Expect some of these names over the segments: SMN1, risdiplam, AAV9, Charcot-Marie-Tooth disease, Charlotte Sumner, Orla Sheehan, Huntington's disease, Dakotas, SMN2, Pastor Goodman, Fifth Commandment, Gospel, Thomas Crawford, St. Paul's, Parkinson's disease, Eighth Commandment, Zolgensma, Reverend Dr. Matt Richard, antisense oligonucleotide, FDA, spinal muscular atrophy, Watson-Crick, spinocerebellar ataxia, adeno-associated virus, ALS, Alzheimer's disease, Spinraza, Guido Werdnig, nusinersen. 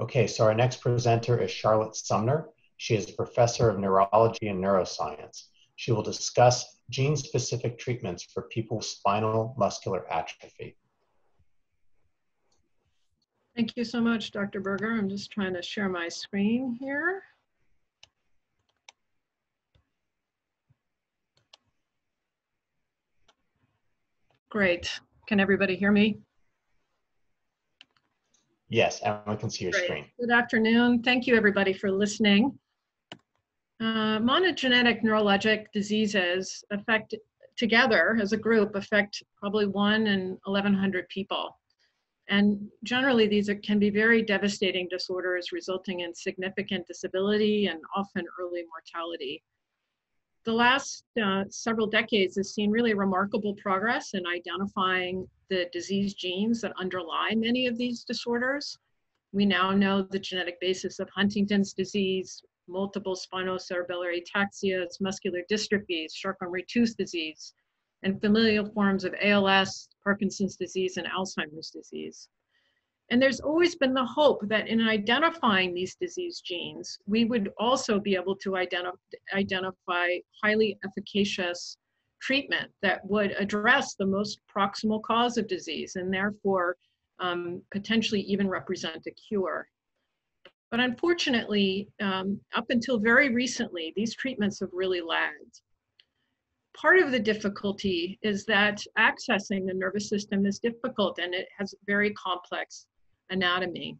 Okay, so our next presenter is Charlotte Sumner. She is a professor of neurology and neuroscience. She will discuss gene-specific treatments for people with spinal muscular atrophy. Thank you so much, Dr. Berger. I'm just trying to share my screen here. Great. Can everybody hear me? Yes, everyone can see your screen. Good afternoon. Thank you, everybody, for listening. Monogenetic neurologic diseases affect, together as a group, affect probably 1 in 1,100 people. And generally, these can be very devastating disorders resulting in significant disability and often early mortality. The last several decades has seen really remarkable progress in identifying the disease genes that underlie many of these disorders. We now know the genetic basis of Huntington's disease, multiple spinocerebellar ataxias, muscular dystrophies, Charcot-Marie-Tooth disease, and familial forms of ALS, Parkinson's disease, and Alzheimer's disease. And there's always been the hope that in identifying these disease genes, we would also be able to identify highly efficacious treatment that would address the most proximal cause of disease and therefore potentially even represent a cure. But unfortunately, up until very recently, these treatments have really lagged. Part of the difficulty is that accessing the nervous system is difficult and it has very complex anatomy.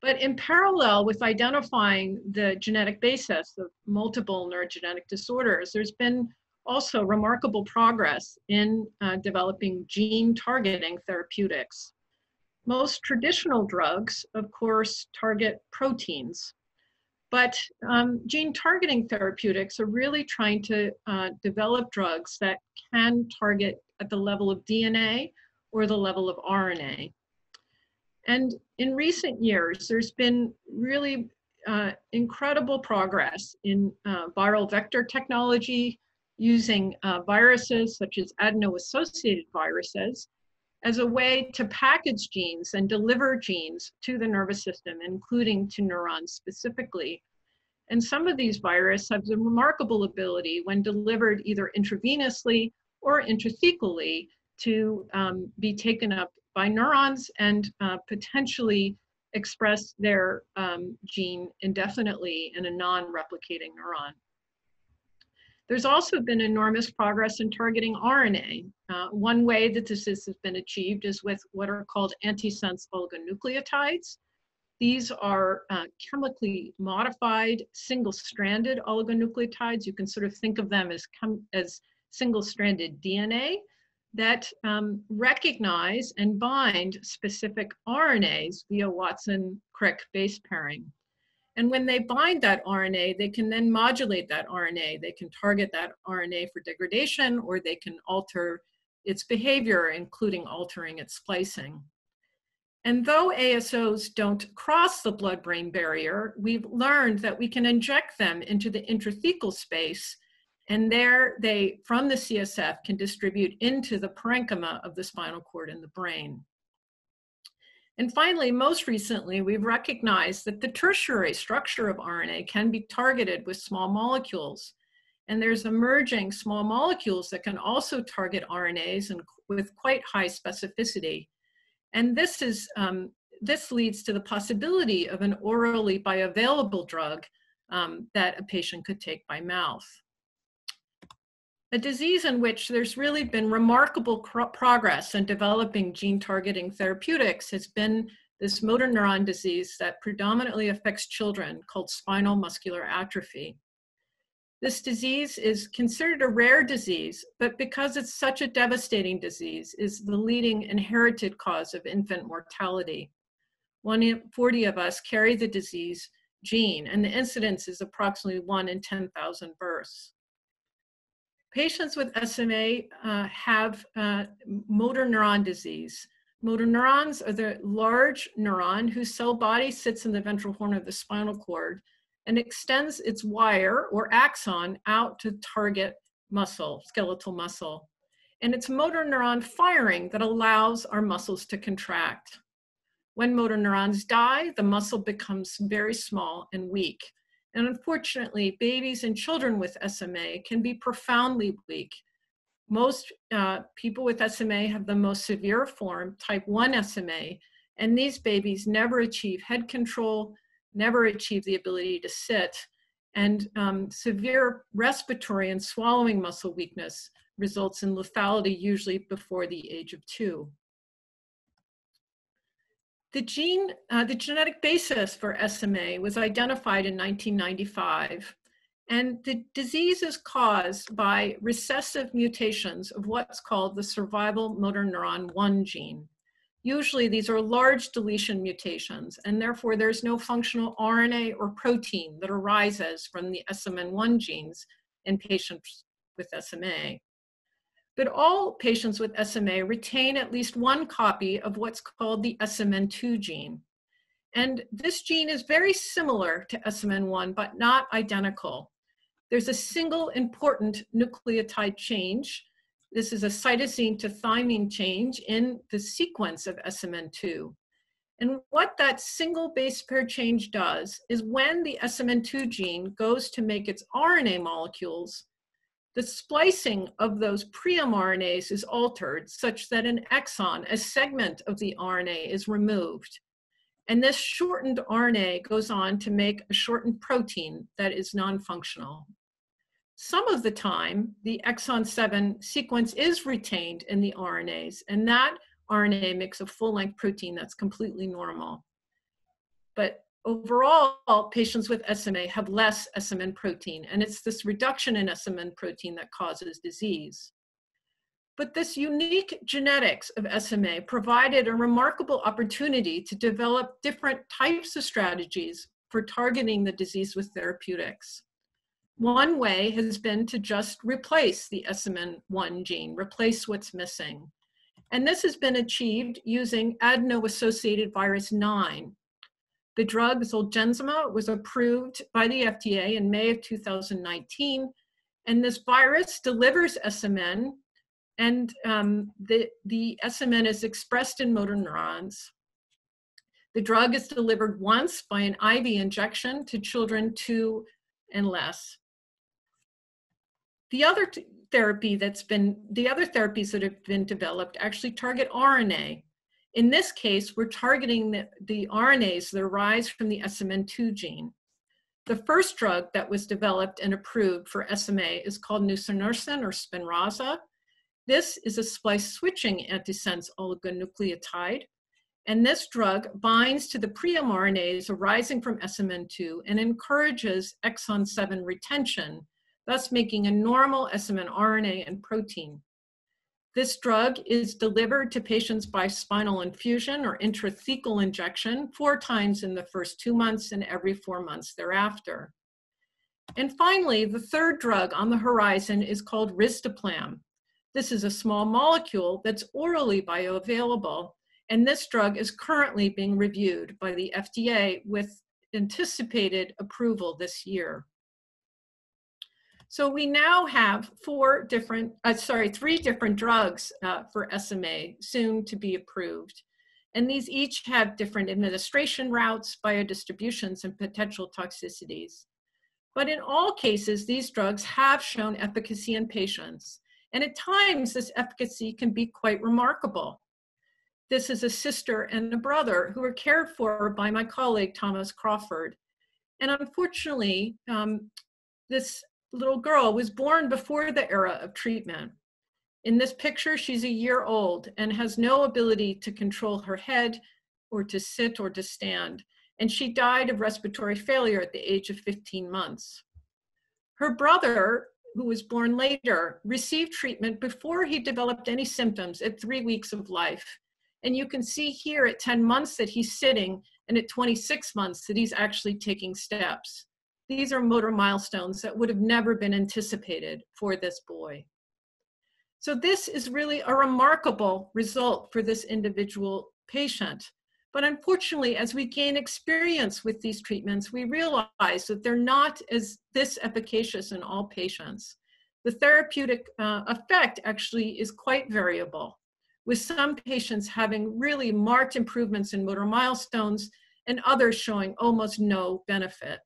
But in parallel with identifying the genetic basis of multiple neurogenetic disorders, there's been also remarkable progress in developing gene targeting therapeutics. Most traditional drugs, of course, target proteins, but gene targeting therapeutics are really trying to develop drugs that can target at the level of DNA or the level of RNA. And in recent years, there's been really incredible progress in viral vector technology using viruses such as adeno-associated viruses as a way to package genes and deliver genes to the nervous system, including to neurons specifically. And some of these viruses have the remarkable ability when delivered either intravenously or intrathecally to be taken up by neurons and potentially express their gene indefinitely in a non-replicating neuron. There's also been enormous progress in targeting RNA. One way that this has been achieved is with what are called antisense oligonucleotides. These are chemically modified, single-stranded oligonucleotides. You can sort of think of them as single-stranded DNA that recognize and bind specific RNAs via Watson-Crick base pairing. And when they bind that RNA, they can then modulate that RNA. They can target that RNA for degradation, or they can alter its behavior, including altering its splicing. And though ASOs don't cross the blood-brain barrier, we've learned that we can inject them into the intrathecal space, and there they, from the CSF, can distribute into the parenchyma of the spinal cord and the brain. And finally, most recently, we've recognized that the tertiary structure of RNA can be targeted with small molecules. And there's emerging small molecules that can also target RNAs and with quite high specificity. And this, this leads to the possibility of an orally bioavailable drug that a patient could take by mouth. A disease in which there's really been remarkable progress in developing gene targeting therapeutics has been this motor neuron disease that predominantly affects children called spinal muscular atrophy. This disease is considered a rare disease, but because it's such a devastating disease, is the leading inherited cause of infant mortality. 1 in 40 of us carry the disease gene, and the incidence is approximately 1 in 10,000 births. Patients with SMA have motor neuron disease. Motor neurons are the large neuron whose cell body sits in the ventral horn of the spinal cord and extends its wire or axon out to target muscle, skeletal muscle. And it's motor neuron firing that allows our muscles to contract. When motor neurons die, the muscle becomes very small and weak. And unfortunately, babies and children with SMA can be profoundly weak. Most people with SMA have the most severe form, type 1 SMA, and these babies never achieve head control, never achieve the ability to sit, and severe respiratory and swallowing muscle weakness results in lethality usually before the age of 2. The genetic basis for SMA was identified in 1995, and the disease is caused by recessive mutations of what's called the survival motor neuron 1 gene. Usually these are large deletion mutations, and therefore there's no functional RNA or protein that arises from the SMN1 genes in patients with SMA. But all patients with SMA retain at least one copy of what's called the SMN2 gene. And this gene is very similar to SMN1, but not identical. There's a single important nucleotide change. This is a cytosine to thymine change in the sequence of SMN2. And what that single base pair change does is when the SMN2 gene goes to make its RNA molecules, the splicing of those pre-mRNAs is altered such that an exon, a segment of the RNA, is removed. And this shortened RNA goes on to make a shortened protein that is non-functional. Some of the time, the exon 7 sequence is retained in the RNAs, and that RNA makes a full-length protein that's completely normal. But overall, patients with SMA have less SMN protein, and it's this reduction in SMN protein that causes disease. But this unique genetics of SMA provided a remarkable opportunity to develop different types of strategies for targeting the disease with therapeutics. One way has been to just replace the SMN1 gene, replace what's missing. And this has been achieved using adeno-associated virus 9. The drug Zolgensma was approved by the FDA in May of 2019, and this virus delivers SMN, and the SMN is expressed in motor neurons. The drug is delivered once by an IV injection to children 2 and less. The other therapies that have been developed actually target RNA. In this case, we're targeting the RNAs that arise from the SMN2 gene. The first drug that was developed and approved for SMA is called nusinersen or Spinraza. This is a splice-switching antisense oligonucleotide, and this drug binds to the pre-mRNAs arising from SMN2 and encourages exon 7 retention, thus making a normal SMN RNA and protein. This drug is delivered to patients by spinal infusion or intrathecal injection 4 times in the first 2 months and every 4 months thereafter. And finally, the third drug on the horizon is called risdiplam. This is a small molecule that's orally bioavailable, and this drug is currently being reviewed by the FDA with anticipated approval this year. So we now have 3 different drugs for SMA soon to be approved. And these each have different administration routes, biodistributions, and potential toxicities. But in all cases, these drugs have shown efficacy in patients. And at times, this efficacy can be quite remarkable. This is a sister and a brother who were cared for by my colleague, Thomas Crawford. And unfortunately, this little girl was born before the era of treatment. In this picture, she's a year old and has no ability to control her head or to sit or to stand. And she died of respiratory failure at the age of 15 months. Her brother, who was born later, received treatment before he developed any symptoms at 3 weeks of life. And you can see here at 10 months that he's sitting, and at 26 months that he's actually taking steps. These are motor milestones that would have never been anticipated for this boy. So this is really a remarkable result for this individual patient. But unfortunately, as we gain experience with these treatments, we realize that they're not as this efficacious in all patients. The therapeutic effect actually is quite variable. with some patients having really marked improvements in motor milestones and others showing almost no benefit.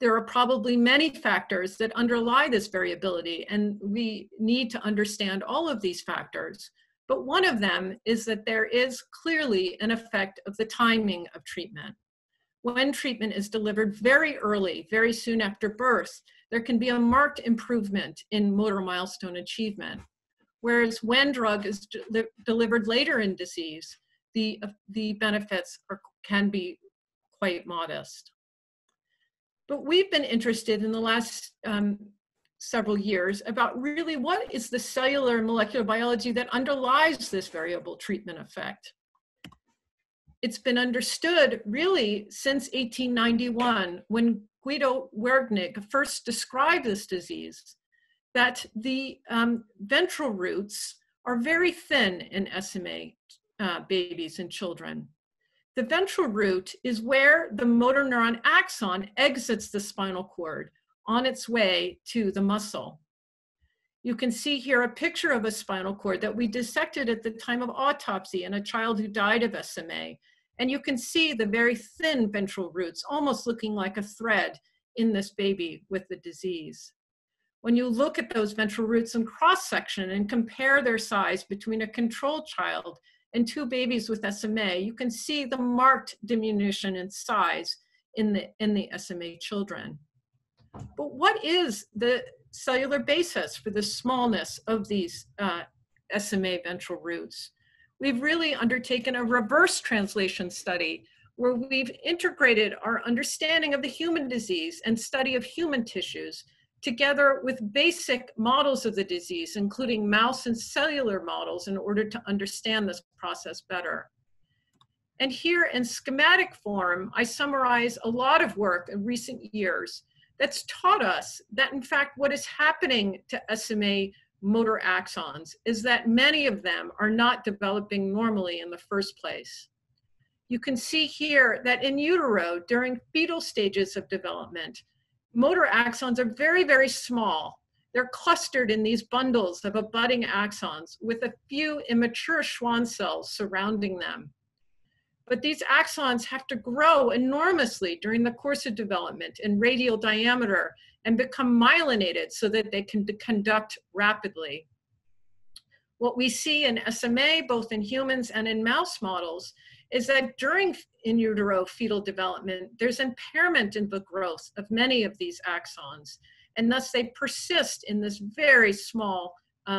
There are probably many factors that underlie this variability, and we need to understand all of these factors. But one of them is that there is clearly an effect of the timing of treatment. When treatment is delivered very early, very soon after birth, there can be a marked improvement in motor milestone achievement. Whereas when drug is delivered later in disease, the benefits can be quite modest. But we've been interested in the last several years about really what is the cellular and molecular biology that underlies this variable treatment effect. It's been understood really since 1891, when Guido Werdnig first described this disease, that the ventral roots are very thin in SMA babies and children. The ventral root is where the motor neuron axon exits the spinal cord on its way to the muscle. You can see here a picture of a spinal cord that we dissected at the time of autopsy in a child who died of SMA. And you can see the very thin ventral roots, almost looking like a thread in this baby with the disease. When you look at those ventral roots in cross-section and compare their size between a control child and two babies with SMA, you can see the marked diminution in size in the SMA children. But what is the cellular basis for the smallness of these SMA ventral roots? We've really undertaken a reverse translation study where we've integrated our understanding of the human disease and study of human tissues together with basic models of the disease, including mouse and cellular models, in order to understand this process better. And here in schematic form, I summarize a lot of work in recent years that's taught us that, in fact, what is happening to SMA motor axons is that many of them are not developing normally in the first place. You can see here that in utero, during fetal stages of development, motor axons are very, very small. They're clustered in these bundles of abutting axons with a few immature Schwann cells surrounding them. But these axons have to grow enormously during the course of development in radial diameter and become myelinated so that they can conduct rapidly. What we see in SMA, both in humans and in mouse models, is that during in utero fetal development, there's impairment in the growth of many of these axons, and thus they persist in this very small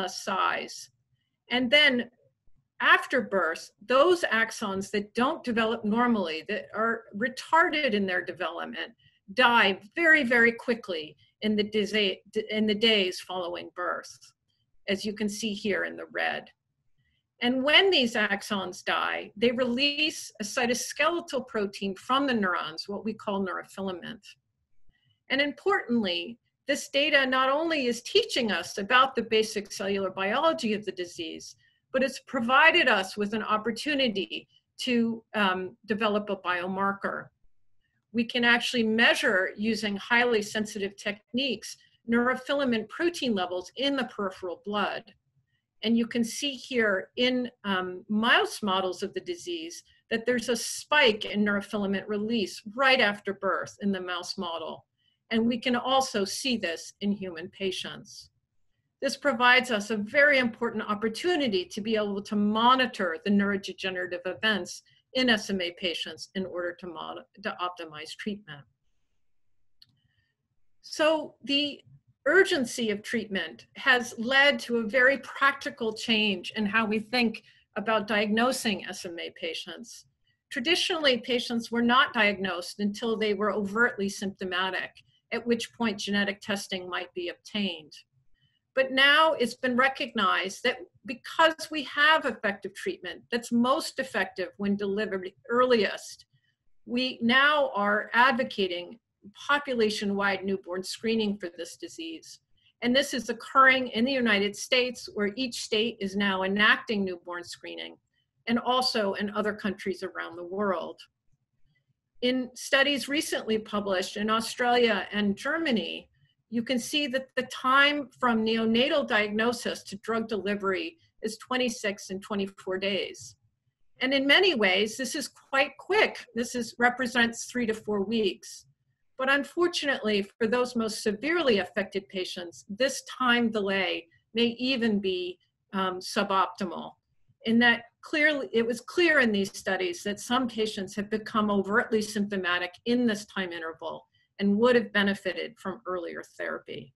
size. And then after birth, those axons that don't develop normally, that are retarded in their development, die very, very quickly in the days following birth, as you can see here in the red. And when these axons die, they release a cytoskeletal protein from the neurons, what we call neurofilament. And importantly, this data not only is teaching us about the basic cellular biology of the disease, but it's provided us with an opportunity to develop a biomarker. We can actually measure, using highly sensitive techniques, neurofilament protein levels in the peripheral blood. And you can see here in mouse models of the disease that there's a spike in neurofilament release right after birth in the mouse model. And we can also see this in human patients. This provides us a very important opportunity to be able to monitor the neurodegenerative events in SMA patients in order to optimize treatment. So the urgency of treatment has led to a very practical change in how we think about diagnosing SMA patients. Traditionally, patients were not diagnosed until they were overtly symptomatic, at which point genetic testing might be obtained. But now it's been recognized that because we have effective treatment that's most effective when delivered earliest, we now are advocating population-wide newborn screening for this disease. And this is occurring in the United States, where each state is now enacting newborn screening, and also in other countries around the world. In studies recently published in Australia and Germany, you can see that the time from neonatal diagnosis to drug delivery is 26 and 24 days. And in many ways, this is quite quick. This represents 3 to 4 weeks. But unfortunately, for those most severely affected patients, this time delay may even be suboptimal. In that clearly, it was clear in these studies that some patients have become overtly symptomatic in this time interval and would have benefited from earlier therapy.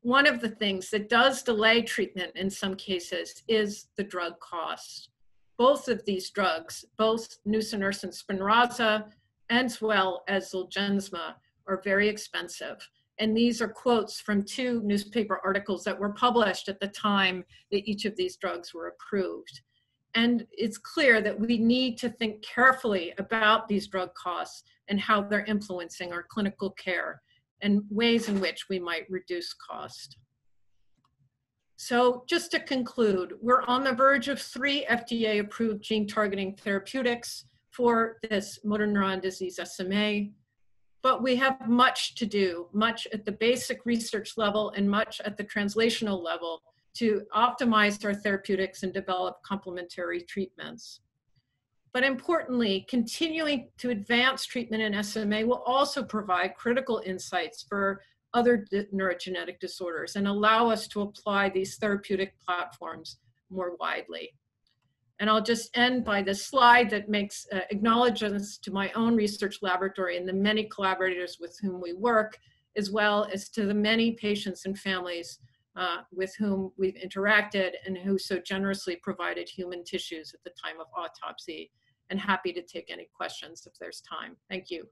One of the things that does delay treatment in some cases is the drug cost. Both of these drugs, both nusinersen and Spinraza, as well as Zolgensma, are very expensive. And these are quotes from 2 newspaper articles that were published at the time that each of these drugs were approved. And it's clear that we need to think carefully about these drug costs and how they're influencing our clinical care, and ways in which we might reduce cost. So just to conclude, we're on the verge of 3 FDA-approved gene-targeting therapeutics for this motor neuron disease SMA, but we have much to do, much at the basic research level and much at the translational level to optimize our therapeutics and develop complementary treatments. But importantly, continuing to advance treatment in SMA will also provide critical insights for other neurogenetic disorders and allow us to apply these therapeutic platforms more widely. And I'll just end by this slide that makes acknowledgments to my own research laboratory and the many collaborators with whom we work, as well as to the many patients and families with whom we've interacted and who so generously provided human tissues at the time of autopsy. And happy to take any questions if there's time. Thank you.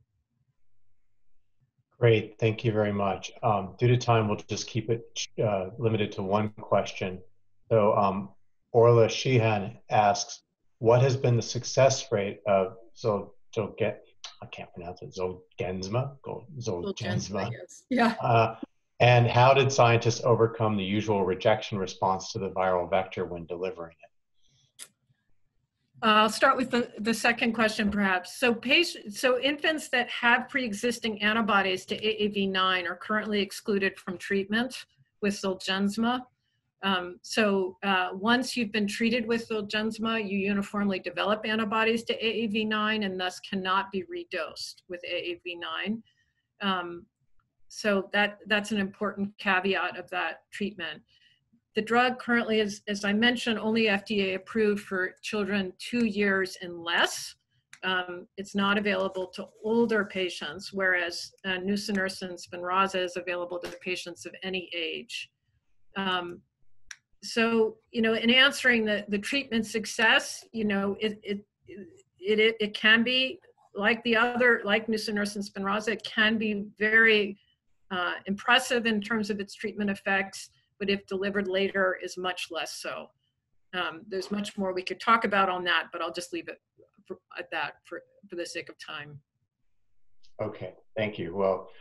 Great, thank you very much. Due to time, we'll just keep it limited to one question. So Orla Sheehan asks, what has been the success rate of Zolgensma? Yes. Yeah. And how did scientists overcome the usual rejection response to the viral vector when delivering it? I'll start with the second question, perhaps. So infants that have pre-existing antibodies to AAV9 are currently excluded from treatment with Zolgensma. Once you've been treated with Zolgensma, you uniformly develop antibodies to AAV9 and thus cannot be redosed with AAV9. So that's an important caveat of that treatment. The drug currently is, as I mentioned, only FDA approved for children 2 years and less. It's not available to older patients, whereas nusinersen Spinraza is available to patients of any age. In answering the treatment success, it can be, like nusinersen Spinraza, it can be very impressive in terms of its treatment effects, but if delivered later is much less so. There's much more we could talk about on that, but I'll just leave it at that for the sake of time. Okay, thank you. Well.